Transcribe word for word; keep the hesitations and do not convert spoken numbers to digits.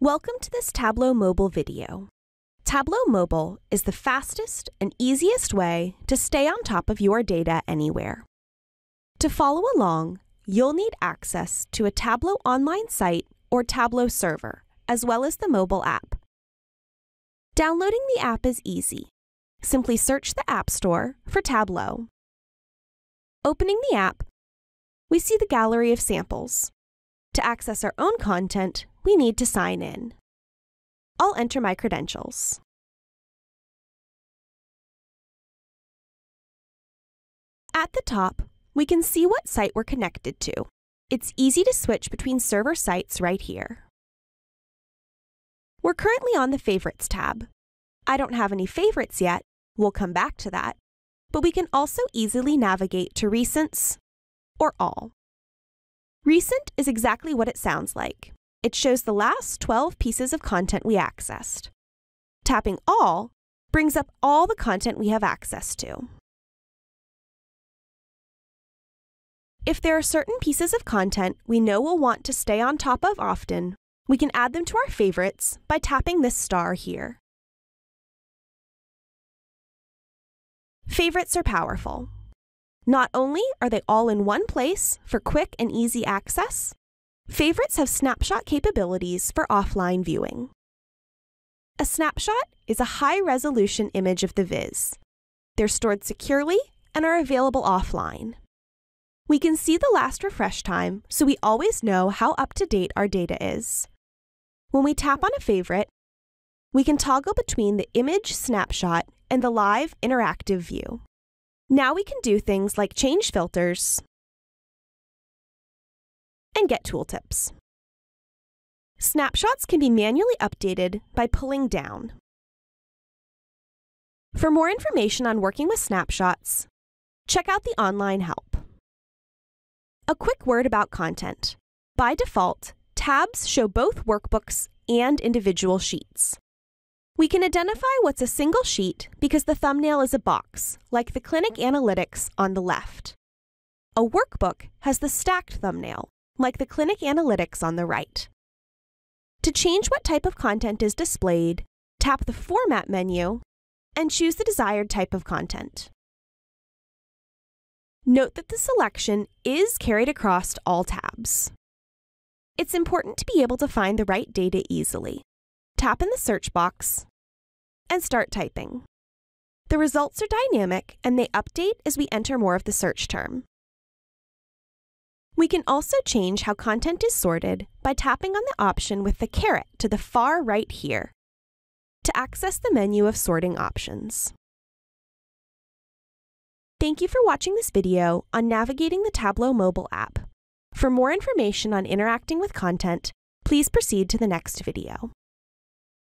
Welcome to this Tableau Mobile video. Tableau Mobile is the fastest and easiest way to stay on top of your data anywhere. To follow along, you'll need access to a Tableau online site or Tableau server, as well as the mobile app. Downloading the app is easy. Simply search the App Store for Tableau. Opening the app, we see the gallery of samples. To access our own content, we need to sign in. I'll enter my credentials. At the top, we can see what site we're connected to. It's easy to switch between server sites right here. We're currently on the Favorites tab. I don't have any favorites yet, we'll come back to that, but we can also easily navigate to Recents or All. Recent is exactly what it sounds like. It shows the last twelve pieces of content we accessed. Tapping All brings up all the content we have access to. If there are certain pieces of content we know we'll want to stay on top of often, we can add them to our favorites by tapping this star here. Favorites are powerful. Not only are they all in one place for quick and easy access, favorites have snapshot capabilities for offline viewing. A snapshot is a high-resolution image of the viz. They're stored securely and are available offline. We can see the last refresh time, so we always know how up-to-date our data is. When we tap on a favorite, we can toggle between the image snapshot and the live interactive view. Now we can do things like change filters and get tooltips. Snapshots can be manually updated by pulling down. For more information on working with snapshots, check out the online help. A quick word about content. By default, tabs show both workbooks and individual sheets. We can identify what's a single sheet because the thumbnail is a box, like the Clinic Analytics on the left. A workbook has the stacked thumbnail, like the Clinic Analytics on the right. To change what type of content is displayed, tap the Format menu and choose the desired type of content. Note that the selection is carried across all tabs. It's important to be able to find the right data easily. Tap in the search box and start typing. The results are dynamic and they update as we enter more of the search term. We can also change how content is sorted by tapping on the option with the caret to the far right here to access the menu of sorting options. Thank you for watching this video on navigating the Tableau mobile app. For more information on interacting with content, please proceed to the next video.